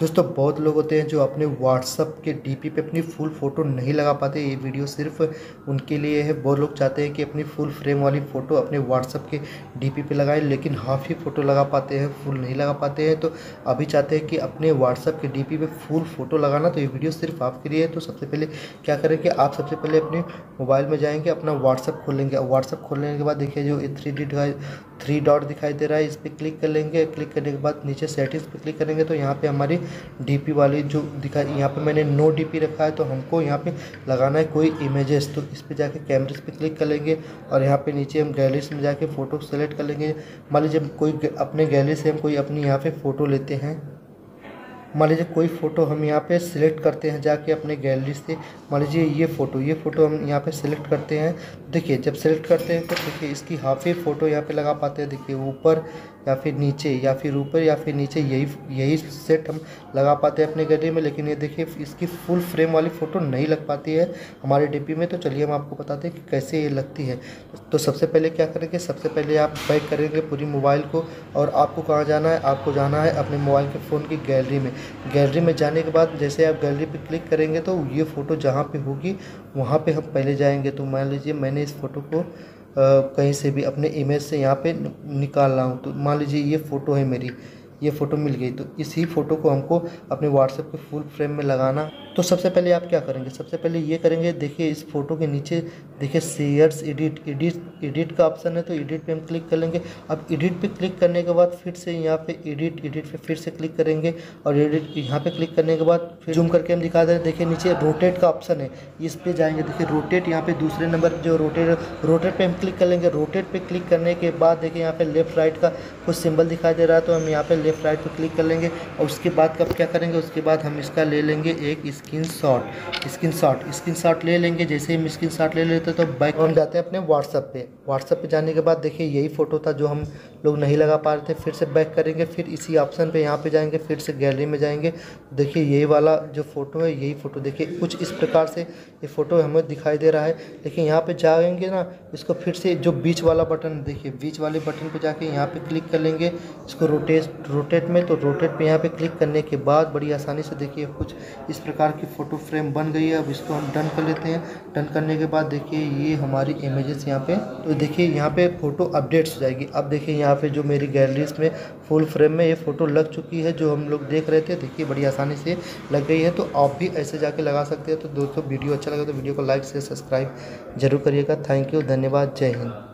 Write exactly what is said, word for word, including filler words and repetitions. दोस्तों बहुत लोग होते हैं जो अपने WhatsApp के डीपी पे अपनी फुल फ़ोटो नहीं लगा पाते। ये वीडियो सिर्फ उनके लिए है। बहुत लोग चाहते हैं कि अपनी फुल फ्रेम वाली फ़ोटो अपने WhatsApp के डीपी पे लगाएं, लेकिन हाफ ही फ़ोटो लगा पाते हैं, फुल नहीं लगा पाते हैं। तो अभी चाहते हैं कि अपने WhatsApp के डीपी पे फुल फ़ोटो लगाना, तो ये वीडियो सिर्फ आपके लिए है। तो सबसे पहले क्या करें कि आप सबसे पहले अपने मोबाइल में जाएँगे, अपना व्हाट्सअप खोलेंगे। व्हाट्सअप खोलने के बाद देखिए जो थ्री डी थ्री डॉट दिखाई दे रहा है, इस पर क्लिक कर लेंगे। क्लिक करने के बाद नीचे सेटिंग्स पर क्लिक करेंगे तो यहाँ पे हमारी डीपी वाली जो दिखा, यहाँ पे मैंने नो डीपी रखा है, तो हमको यहाँ पे लगाना है कोई इमेजेस। तो इस पे जाके कैमरेज पे क्लिक कर लेंगे और यहाँ पे नीचे हम गैलरीज में जाके फ़ोटो सेलेक्ट कर लेंगे। मान लीजिए कोई अपने गैलरी से हम कोई अपनी यहाँ पे फ़ोटो लेते हैं। मान लीजिए कोई फ़ोटो हम यहाँ पे सिलेक्ट करते हैं जाके अपने गैलरी से। मान लीजिए ये फ़ोटो ये फ़ोटो हम यहाँ पे सिलेक्ट करते हैं। देखिए जब सिलेक्ट करते हैं तो देखिए इसकी हाफ ही फ़ोटो यहाँ पे लगा पाते हैं। देखिए ऊपर या फिर नीचे या फिर ऊपर या फिर नीचे, यही यही सेट हम लगा पाते हैं अपने गैलरी में। लेकिन ये देखिए इसकी फुल फ्रेम वाली फ़ोटो नहीं लग पाती है हमारे डीपी में। तो चलिए हम आपको बताते हैं कि कैसे ये लगती है। तो सबसे पहले क्या करेंगे, सबसे पहले आप बैक करेंगे पूरी मोबाइल को। और आपको कहाँ जाना है, आपको जाना है अपने मोबाइल के फ़ोन की गैलरी में। गैलरी में जाने के बाद जैसे आप गैलरी पे क्लिक करेंगे तो ये फ़ोटो जहाँ पे होगी वहाँ पे हम पहले जाएंगे। तो मान लीजिए मैंने इस फ़ोटो को कहीं से भी अपने इमेज से यहाँ पे निकाल रहा हूँ। तो मान लीजिए ये फ़ोटो है मेरी, ये फ़ोटो मिल गई। तो इसी फ़ोटो को हमको अपने WhatsApp के फुल फ्रेम में लगाना। तो सबसे पहले आप क्या करेंगे, सबसे पहले ये करेंगे। देखिए इस फ़ोटो के नीचे देखिए शेयर्स एडिट एडिट एडिट का ऑप्शन है, तो एडिट पे हम क्लिक कर लेंगे। अब एडिट पे क्लिक करने के बाद फिर से यहाँ पे एडिट एडिट पे फिर से क्लिक करेंगे और एडिट यहाँ पे क्लिक करने के बाद फिर जूम करके हम दिखा दे रहे हैं। देखिए नीचे रोटेट का ऑप्शन है, इस पर जाएंगे। देखिए रोटेट यहाँ पर दूसरे नंबर जो रोटेट रोटेट पर हम क्लिक कर लेंगे। रोटेट पर क्लिक करने के बाद देखिए यहाँ पर लेफ्ट राइट का कुछ सिंबल दिखाई दे रहा है, तो हम यहाँ पर लेफ्ट राइट पर क्लिक कर लेंगे। और उसके बाद कब क्या करेंगे, उसके बाद हम इसका ले लेंगे एक स्क्रीनशॉट स्क्रीनशॉट स्क्रीनशॉट ले लेंगे। जैसे हम स्क्रीनशॉट ले लेते हैं तो बैक हम जाते हैं अपने WhatsApp पे। WhatsApp पे जाने के बाद देखिए यही फ़ोटो था जो हम लोग नहीं लगा पा रहे थे। फिर से बैक करेंगे, फिर इसी ऑप्शन पे यहाँ पे जाएंगे, फिर से गैलरी में जाएंगे। देखिए यही वाला जो फ़ोटो है, यही फ़ोटो देखिए कुछ इस प्रकार से ये फ़ोटो हमें दिखाई दे रहा है। लेकिन यहाँ पर जाएंगे ना, इसको फिर से जो बीच वाला बटन, देखिए बीच वाले बटन पर जाके यहाँ पर क्लिक कर लेंगे इसको रोटेट रोटेट में। तो रोटेट पर यहाँ पर क्लिक करने के बाद बड़ी आसानी से देखिए कुछ इस प्रकार की फ़ोटो फ्रेम बन गई है। अब इसको हम डन कर लेते हैं। डन करने के बाद देखिए ये हमारी इमेजेस यहाँ पे, तो देखिए यहाँ पे फ़ोटो अपडेट्स हो जाएगी। अब देखिए यहाँ पे जो मेरी गैलरीज में फुल फ्रेम में ये फ़ोटो लग चुकी है जो हम लोग देख रहे थे। देखिए बड़ी आसानी से लग गई है। तो आप भी ऐसे जाके लगा सकते हैं। तो दोस्तों वीडियो अच्छा लगा तो वीडियो को लाइक शेयर सब्सक्राइब जरूर करिएगा। थैंक यू, धन्यवाद, जय हिंद।